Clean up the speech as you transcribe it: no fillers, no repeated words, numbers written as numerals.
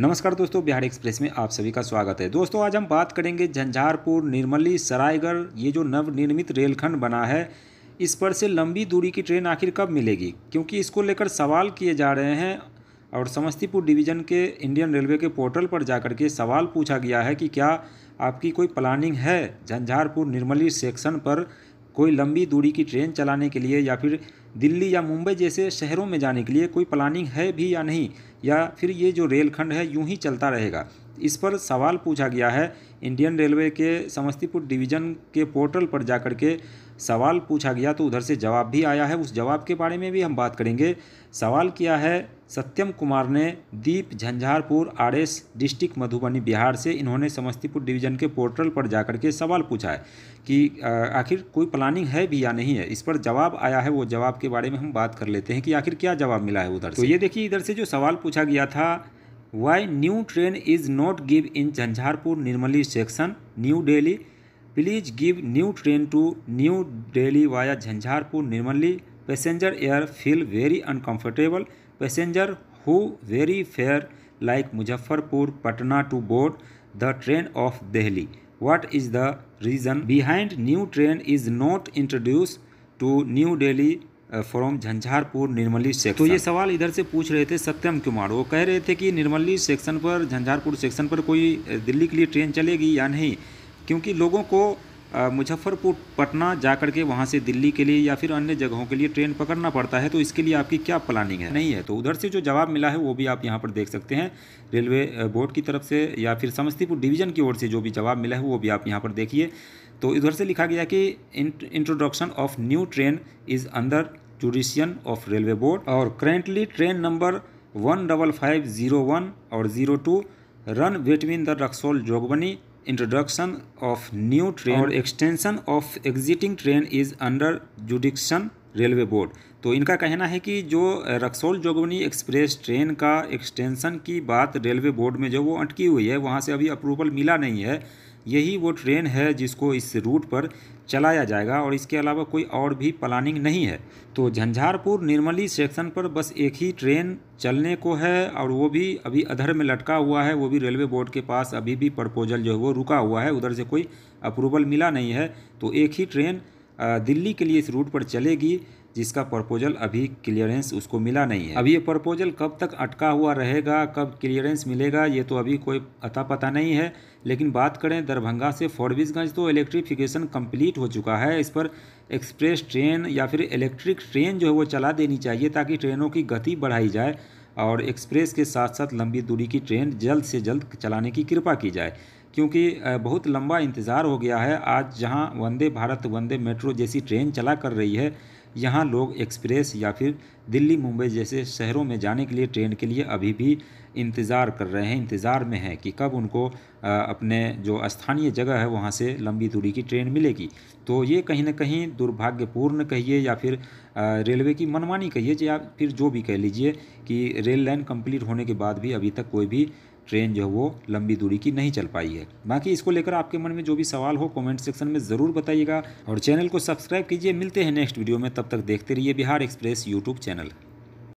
नमस्कार दोस्तों, बिहार एक्सप्रेस में आप सभी का स्वागत है। दोस्तों आज हम बात करेंगे झंझारपुर निर्मली सरायगढ़, ये जो नवनिर्मित रेलखंड बना है इस पर से लंबी दूरी की ट्रेन आखिर कब मिलेगी, क्योंकि इसको लेकर सवाल किए जा रहे हैं। और समस्तीपुर डिवीज़न के इंडियन रेलवे के पोर्टल पर जाकर के सवाल पूछा गया है कि क्या आपकी कोई प्लानिंग है झंझारपुर निर्मली सेक्शन पर कोई लंबी दूरी की ट्रेन चलाने के लिए, या फिर दिल्ली या मुंबई जैसे शहरों में जाने के लिए कोई प्लानिंग है भी या नहीं, या फिर ये जो रेलखंड है यूं ही चलता रहेगा। इस पर सवाल पूछा गया है। इंडियन रेलवे के समस्तीपुर डिवीज़न के पोर्टल पर जाकर के सवाल पूछा गया तो उधर से जवाब भी आया है, उस जवाब के बारे में भी हम बात करेंगे। सवाल किया है सत्यम कुमार ने, दीप झंझारपुर आरएस डिस्ट्रिक्ट मधुबनी बिहार से। इन्होंने समस्तीपुर डिवीज़न के पोर्टल पर जाकर के सवाल पूछा है कि आखिर कोई प्लानिंग है भी या नहीं है। इस पर जवाब आया है, वो जवाब के बारे में हम बात कर लेते हैं कि आखिर क्या जवाब मिला है उधर से। तो ये देखिए, इधर से जो सवाल पूछा गया था, why new train is not give in Jhanjharpur Nirmali section new Delhi, please give new train to new Delhi via Jhanjharpur Nirmali, passenger are feel very uncomfortable, passenger who very fair like Muzaffarpur Patna to board the train of Delhi, what is the reason behind new train is not introduce to new Delhi from Jhanjharpur Nirmali section. तो ये सवाल इधर से पूछ रहे थे सत्यम कुमार। वो कह रहे थे कि निर्मली सेक्शन पर, झंझारपुर सेक्शन पर कोई दिल्ली के लिए ट्रेन चलेगी या नहीं, क्योंकि लोगों को मुजफ्फरपुर पटना जाकर के वहाँ से दिल्ली के लिए या फिर अन्य जगहों के लिए ट्रेन पकड़ना पड़ता है, तो इसके लिए आपकी क्या प्लानिंग है नहीं है। तो उधर से जो जवाब मिला है वो भी आप यहाँ पर देख सकते हैं, रेलवे बोर्ड की तरफ से या फिर समस्तीपुर डिवीज़न की ओर से जो भी जवाब मिला है वो भी आप यहाँ पर देखिए। तो इधर से लिखा गया कि introduction of new train is under jurisdiction of railway board और करेंटली ट्रेन नंबर 15501 और 02 run between the Raxaul Jogbani, introduction of new train और extension of existing train is under jurisdiction railway board. तो इनका कहना है कि जो रक्सौल जोगबनी एक्सप्रेस ट्रेन का एक्सटेंशन की बात रेलवे बोर्ड में जो वो अटकी हुई है, वहाँ से अभी अप्रूवल मिला नहीं है। यही वो ट्रेन है जिसको इस रूट पर चलाया जाएगा और इसके अलावा कोई और भी प्लानिंग नहीं है। तो झंझारपुर निर्मली सेक्शन पर बस एक ही ट्रेन चलने को है और वो भी अभी अधर में लटका हुआ है, वो भी रेलवे बोर्ड के पास अभी भी प्रपोजल जो है वो रुका हुआ है, उधर से कोई अप्रूवल मिला नहीं है। तो एक ही ट्रेन दिल्ली के लिए इस रूट पर चलेगी जिसका प्रपोजल अभी क्लियरेंस उसको मिला नहीं है। अब ये प्रपोजल कब तक अटका हुआ रहेगा, कब क्लियरेंस मिलेगा, ये तो अभी कोई अता पता नहीं है। लेकिन बात करें दरभंगा से फोरबीसगंज, तो इलेक्ट्रिफिकेशन कंप्लीट हो चुका है। इस पर एक्सप्रेस ट्रेन या फिर इलेक्ट्रिक ट्रेन जो है वो चला देनी चाहिए ताकि ट्रेनों की गति बढ़ाई जाए और एक्सप्रेस के साथ साथ लंबी दूरी की ट्रेन जल्द से जल्द चलाने की कृपा की जाए, क्योंकि बहुत लंबा इंतज़ार हो गया है। आज जहां वंदे भारत वंदे मेट्रो जैसी ट्रेन चला कर रही है, यहां लोग एक्सप्रेस या फिर दिल्ली मुंबई जैसे शहरों में जाने के लिए ट्रेन के लिए अभी भी इंतज़ार कर रहे हैं, इंतज़ार में हैं कि कब उनको अपने जो स्थानीय जगह है वहां से लंबी दूरी की ट्रेन मिलेगी। तो ये कहीं ना कहीं दुर्भाग्यपूर्ण कहिए या फिर रेलवे की मनमानी कहिए या फिर जो भी कह लीजिए कि रेल लाइन कंप्लीट होने के बाद भी अभी तक कोई भी ट्रेन जो है वो लंबी दूरी की नहीं चल पाई है। बाकी इसको लेकर आपके मन में जो भी सवाल हो कमेंट सेक्शन में ज़रूर बताइएगा और चैनल को सब्सक्राइब कीजिए। मिलते हैं नेक्स्ट वीडियो में, तब तक देखते रहिए बिहार एक्सप्रेस यूट्यूब चैनल।